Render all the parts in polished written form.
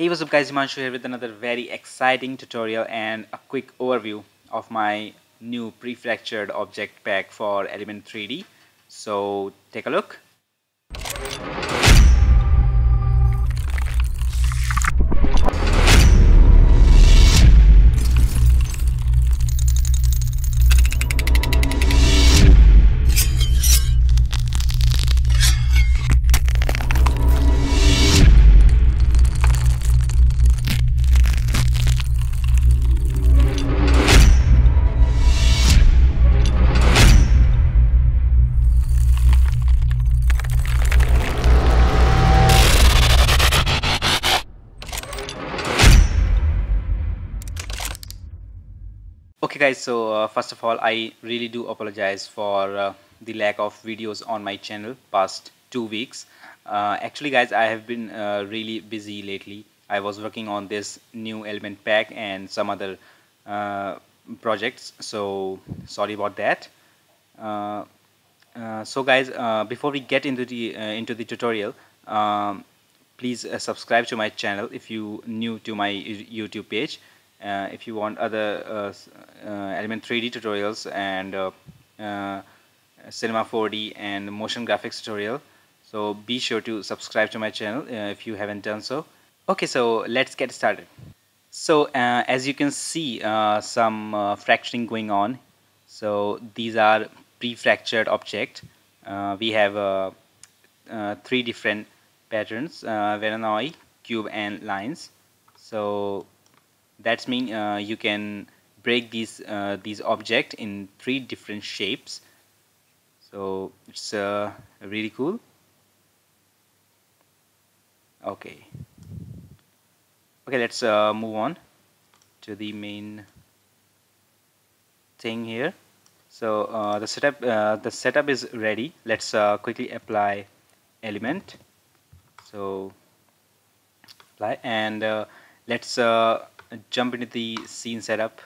Hey, what's up guys, Himanshu here with another very exciting tutorial and a quick overview of my new prefectured object pack for Element 3D. So take a look. Okay guys, so first of all, I really do apologize for the lack of videos on my channel past 2 weeks. Actually guys, I have been really busy lately. I was working on this new element pack and some other projects, so sorry about that. So guys, before we get into the tutorial, please subscribe to my channel if you're new to my YouTube page. If you want other Element 3D tutorials and Cinema 4D and motion graphics tutorial, so be sure to subscribe to my channel if you haven't done so. Okay, so let's get started. So as you can see, some fracturing going on. So these are pre-fractured object. We have three different patterns: Voronoi, cube and lines. So that's mean you can break these object in three different shapes. So it's really cool. Okay, let's move on to the main thing here. So the setup is ready. Let's quickly apply element. So apply, and let's jump into the scene setup.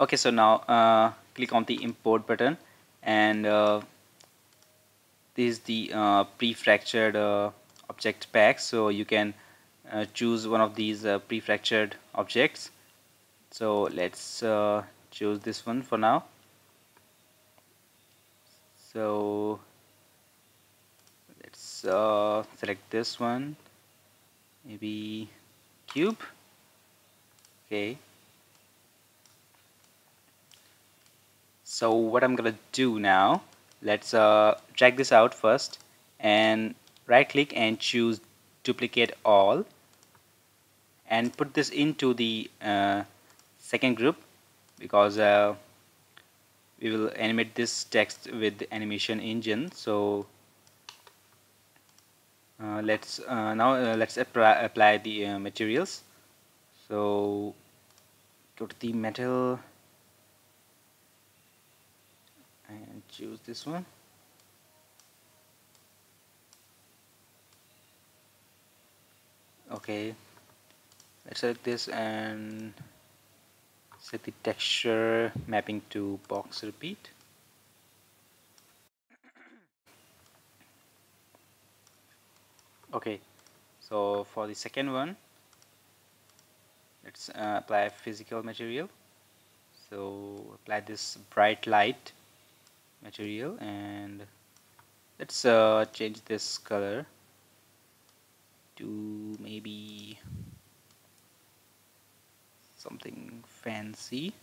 Okay, so now click on the import button, and this is the pre-fractured object pack, so you can choose one of these pre-fractured objects. So let's choose this one for now. So let's select this one, maybe cube. Okay, so what I'm gonna do now, let's drag this out first and right click and choose duplicate all, and put this into the second group, because we will animate this text with the animation engine. So let's now let's apply the materials. So go to the metal and choose this one. Okay, let's select this and set the texture mapping to box repeat. Okay, so for the second one, let's apply physical material. So apply this bright light material, and let's change this color to maybe something fancy.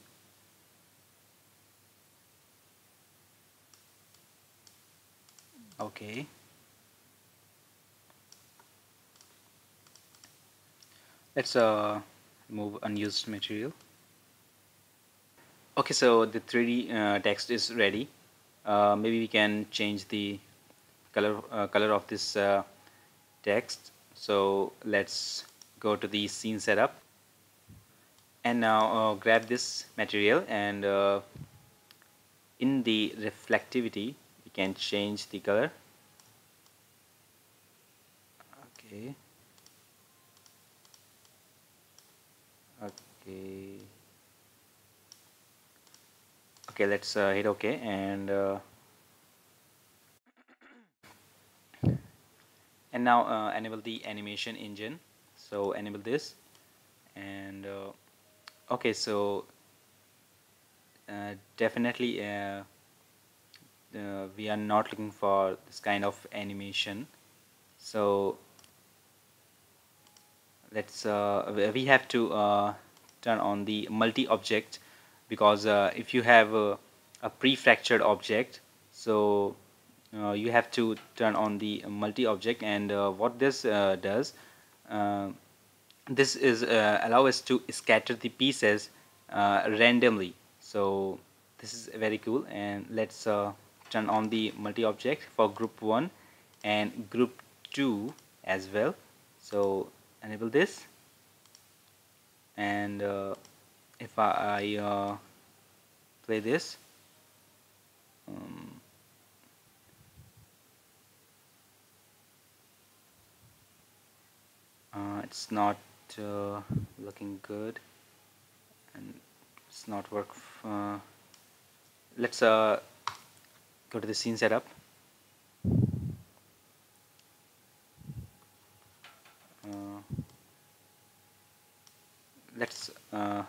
Okay. Let's remove unused material. Okay, so the 3D text is ready. Maybe we can change the color of this text. So let's go to the scene setup, and now grab this material, and in the reflectivity we can change the color. Okay. Okay, let's hit OK, and now enable the animation engine. So enable this, and okay, so definitely we are not looking for this kind of animation. So let's we have to turn on the multi-object, because if you have a prefactored object, so you have to turn on the multi-object. And what this does, this is allow us to scatter the pieces randomly. So this is very cool. And let's turn on the multi-object for group 1 and group 2 as well. So enable this, and if I play this, it's not looking good, and it's not work. Let's go to the scene setup. Let's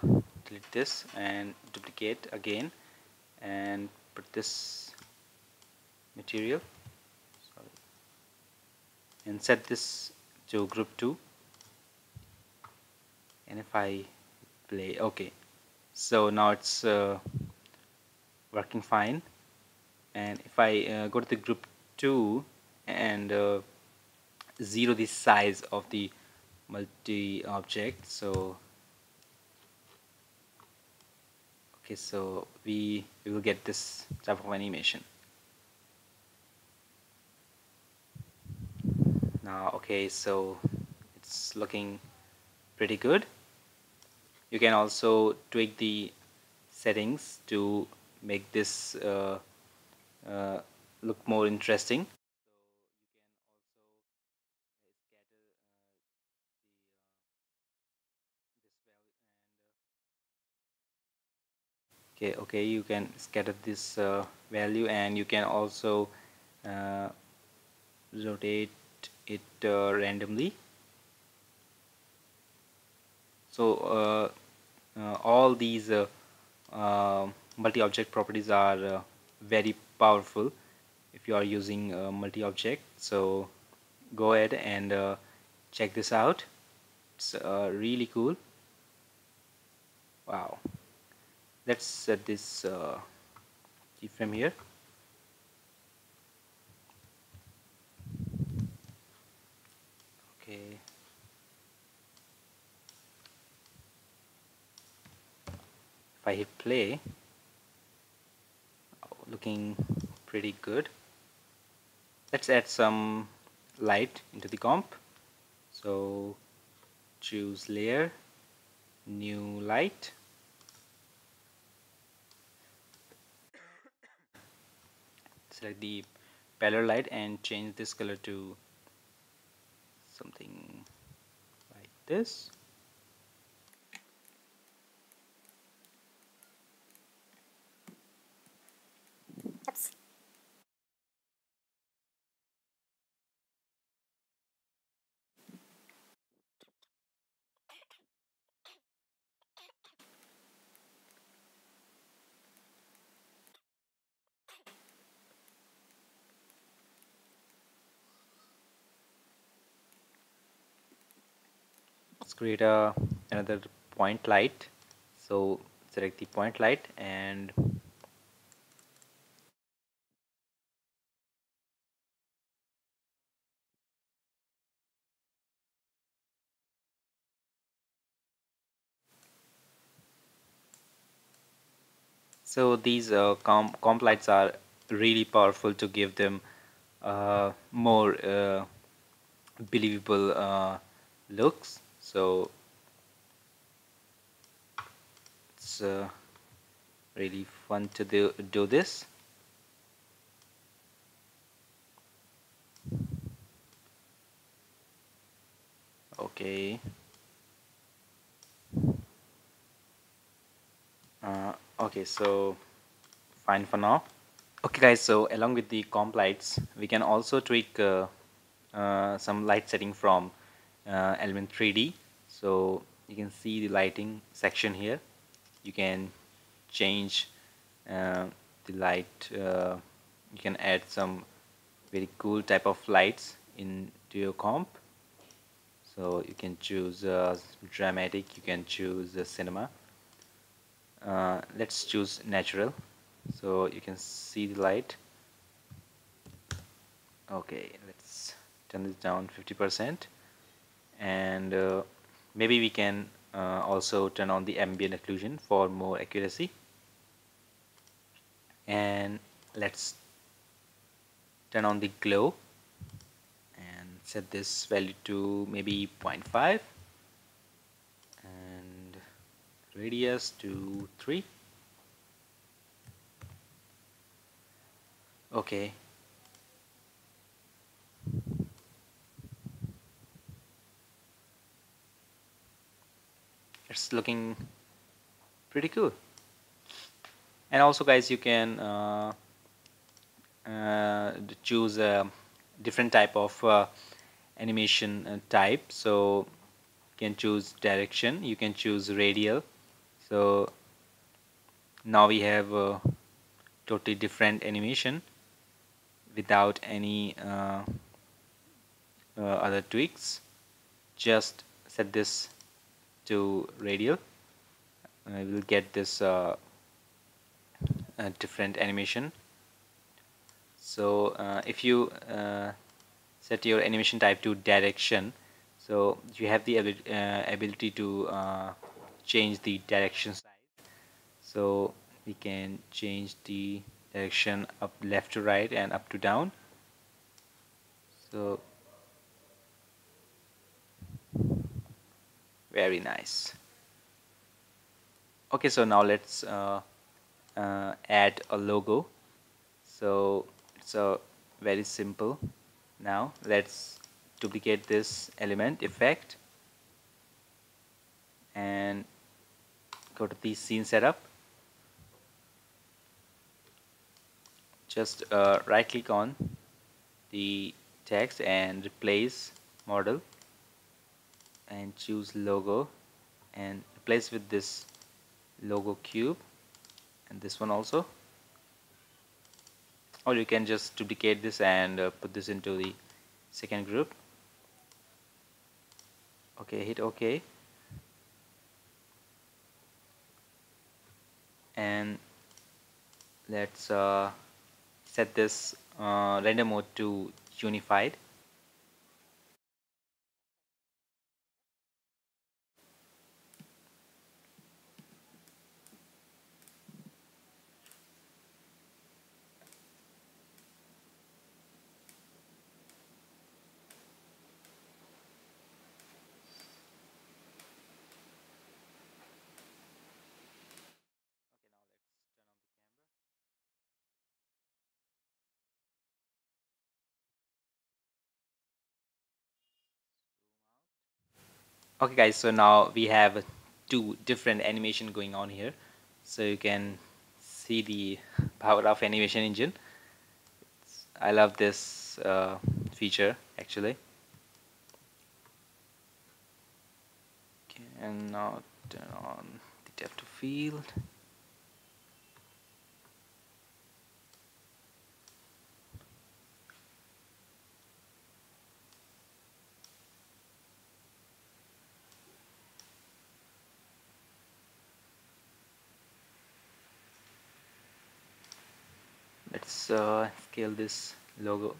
delete this and duplicate again and put this material, sorry, and set this to group 2. And if I play, okay, so now it's working fine. And if I go to the group 2 and zero the size of the multi-object, so okay, so we will get this type of animation now. Okay, so it's looking pretty good. You can also tweak the settings to make this look more interesting. Okay, you can scatter this value, and you can also rotate it randomly. So all these multi-object properties are very powerful if you are using multi-object. So go ahead and check this out. It's really cool. Wow. Let's set this keyframe here. Okay. If I hit play, looking pretty good. Let's add some light into the comp. So choose layer, new light. Select the parallel light and change this color to something like this. Oops. Let's create another point light. So select the point light and so these comp lights are really powerful to give them more believable looks. So it's really fun to do this. Okay. Okay, so fine for now. Okay guys, so along with the comp lights, we can also tweak some light setting from Element 3D. So you can see the lighting section here. You can change the light. You can add some very cool type of lights into your comp. So you can choose dramatic, you can choose cinema. Let's choose natural, so you can see the light. Okay, let's turn this down 50%, and maybe we can also turn on the ambient occlusion for more accuracy. And let's turn on the glow and set this value to maybe 0.5 and radius to 3. Okay, it's looking pretty cool. And also guys, you can choose a different type of animation type. So you can choose direction, you can choose radial. So now we have a totally different animation without any other tweaks. Just set this to radial. We'll get this different animation. So if you set your animation type to direction, so you have the ability to change the direction size. So we can change the direction up left to right and up to down. So very nice. Okay, so now let's add a logo. So so very simple. Now let's duplicate this element effect and go to the scene setup. Just right click on the text and replace model and choose logo and replace with this logo cube and this one also. Or you can just duplicate this and put this into the second group. Okay, hit OK. And let's set this render mode to unified. Okay guys, so now we have two different animation going on here. So you can see the power of animation engine. I love this feature actually. Okay, and now turn on the depth of field. Let's scale this logo.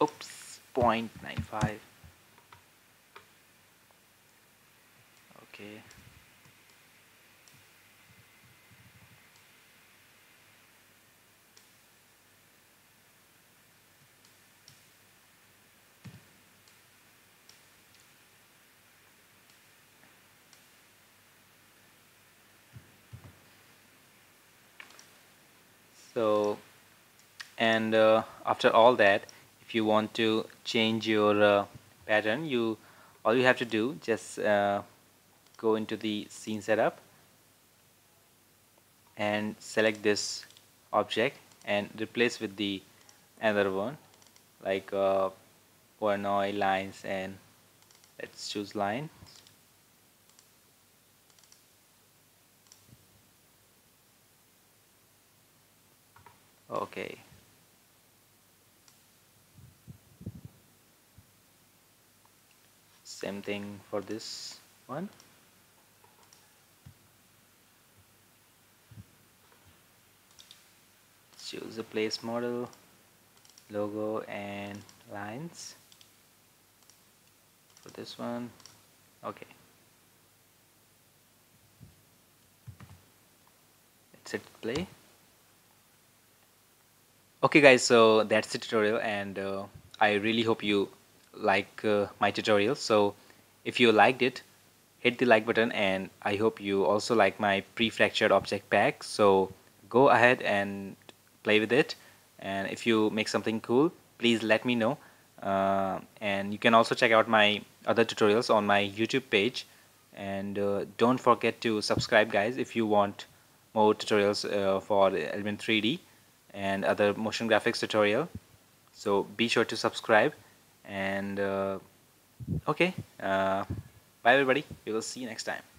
Oops, 0.95. Okay. So, and after all that, if you want to change your pattern, all you have to do, just go into the scene setup and select this object and replace with the another one, like Voronoi lines, and let's choose line. Okay, same thing for this one. Choose the place model, logo, and lines for this one. Okay, let's hit play. Okay guys, so that's the tutorial, and I really hope you like my tutorial. So if you liked it, hit the like button, and I hope you also like my pre-fractured object pack. So go ahead and play with it, and if you make something cool, please let me know. And you can also check out my other tutorials on my YouTube page, and don't forget to subscribe guys if you want more tutorials for Element 3D and other motion graphics tutorial. So be sure to subscribe, and okay, bye everybody, we will see you next time.